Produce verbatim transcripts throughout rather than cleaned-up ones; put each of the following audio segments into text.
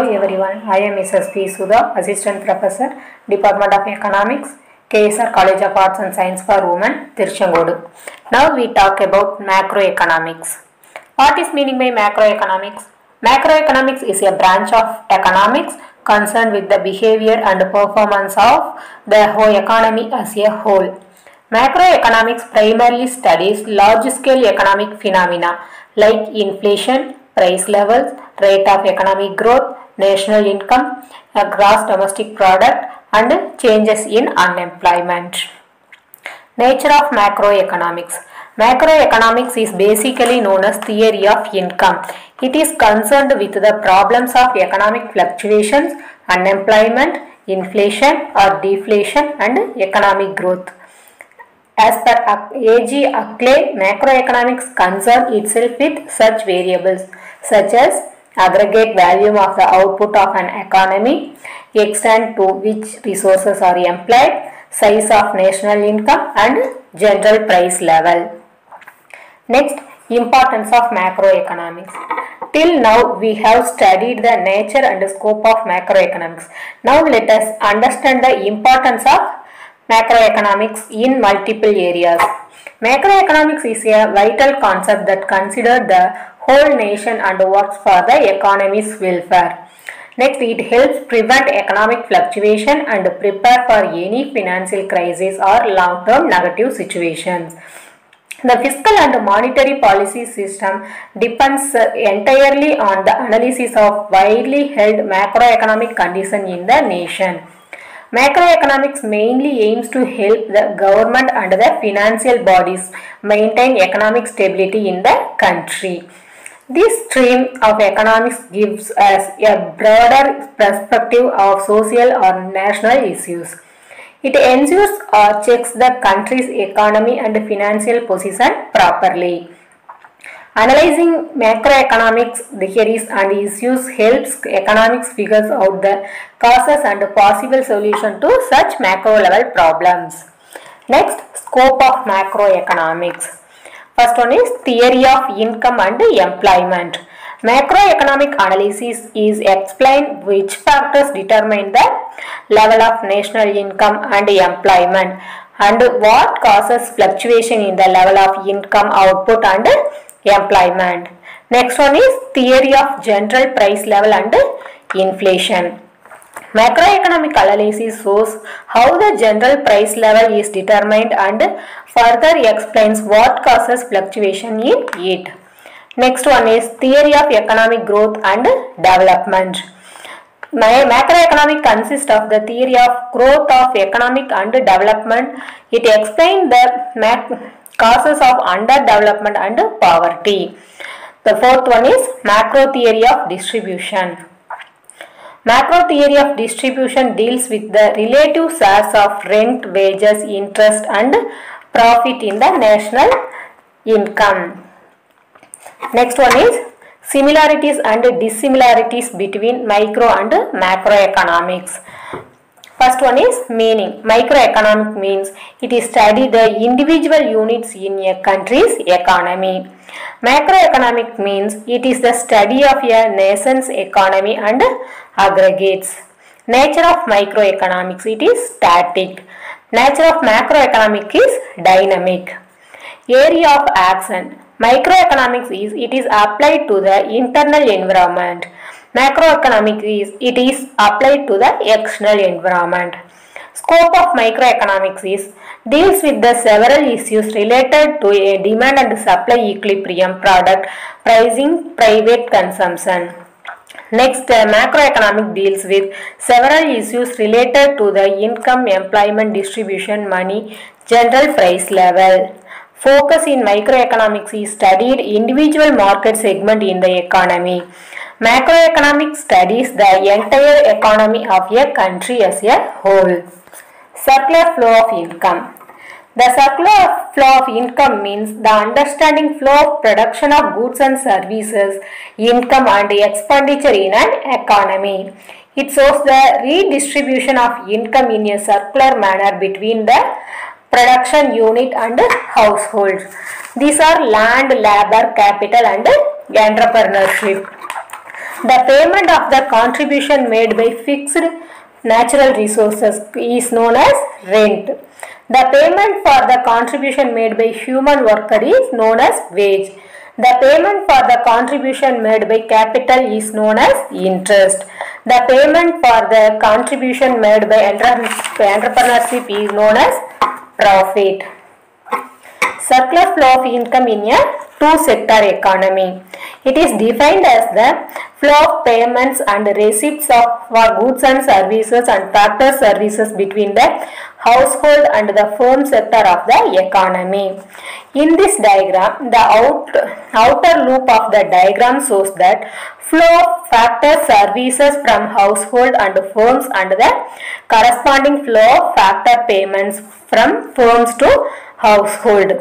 Hello everyone, I am Missus P. Sudha, Assistant Professor, Department of Economics, K S R College of Arts and Science for Women, Tiruchengode. Now we talk about macroeconomics. What is meaning by macroeconomics? Macroeconomics is a branch of economics concerned with the behavior and performance of the whole economy as a whole. Macroeconomics primarily studies large-scale economic phenomena like inflation, price levels, rate of economic growth, national income, gross domestic product, and changes in unemployment. Nature of macroeconomics. Macroeconomics is basically known as theory of income. It is concerned with the problems of economic fluctuations, unemployment, inflation or deflation, and economic growth. As per A G Akle, macroeconomics concerns itself with such variables such as aggregate value of the output of an economy, extent to which resources are employed, size of national income, and general price level. Next, importance of macroeconomics. Till now, we have studied the nature and scope of macroeconomics. Now, let us understand the importance of macroeconomics in multiple areas. Macroeconomics is a vital concept that considers the whole nation and works for the economy's welfare. Next, it helps prevent economic fluctuation and prepare for any financial crisis or long-term negative situations. The fiscal and monetary policy system depends entirely on the analysis of widely held macroeconomic conditions in the nation. Macroeconomics mainly aims to help the government and the financial bodies maintain economic stability in the country. This stream of economics gives us a broader perspective of social or national issues. It ensures or checks the country's economy and financial position properly. Analyzing macroeconomics theories and issues helps economics figures out the causes and possible solutions to such macro-level problems. Next, scope of macroeconomics. First one is theory of income and employment. Macroeconomic analysis is explained which factors determine the level of national income and employment and what causes fluctuation in the level of income, output, and employment. Next one is theory of general price level and inflation. Macroeconomic analysis shows how the general price level is determined and further explains what causes fluctuation in it. Next one is theory of economic growth and development. My macroeconomic consists of the theory of growth of economic and development. It explains the macro causes of underdevelopment and poverty. The fourth one is macro theory of distribution. Macro theory of distribution deals with the relative shares of rent, wages, interest, and profit in the national income. Next one is similarities and dissimilarities between micro and macroeconomics. First one is meaning. Microeconomic means it is study the individual units in a country's economy. Macroeconomic means it is the study of a nation's economy and aggregates. Nature of microeconomics, it is static. Nature of macroeconomic is dynamic. Area of action. Microeconomics is it is applied to the internal environment. Macroeconomic is it is applied to the external environment. Scope of microeconomics is deals with the several issues related to a demand and supply equilibrium, product pricing, private consumption. Next, uh, macroeconomic deals with several issues related to the income, employment, distribution, money, general price level. Focus in microeconomics is studied individual market segment in the economy. Macroeconomics studies the entire economy of a country as a whole. Circular flow of income. The circular flow of income means the understanding flow of production of goods and services, income and expenditure in an economy. It shows the redistribution of income in a circular manner between the production unit and households. These are land, labor, capital, and entrepreneurship. The payment of the contribution made by fixed natural resources is known as rent. The payment for the contribution made by human worker is known as wage. The payment for the contribution made by capital is known as interest. The payment for the contribution made by entrepreneurship is known as profit. Surplus flow of income in a two-sector economy. It is defined as the flow of payments and receipts of for goods and services and factor services between the household and the firm sector of the economy. In this diagram, the out, outer loop of the diagram shows that flow of factor services from household and firms and the corresponding flow of factor payments from firms to household.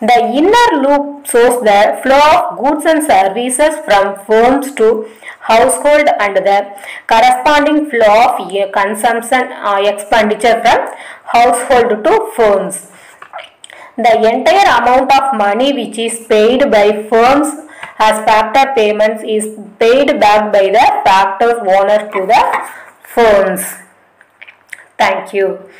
The inner loop shows the flow of goods and services from firms to household and the corresponding flow of consumption or expenditure from household to firms. The entire amount of money which is paid by firms as factor payments is paid back by the factor owner to the firms. Thank you.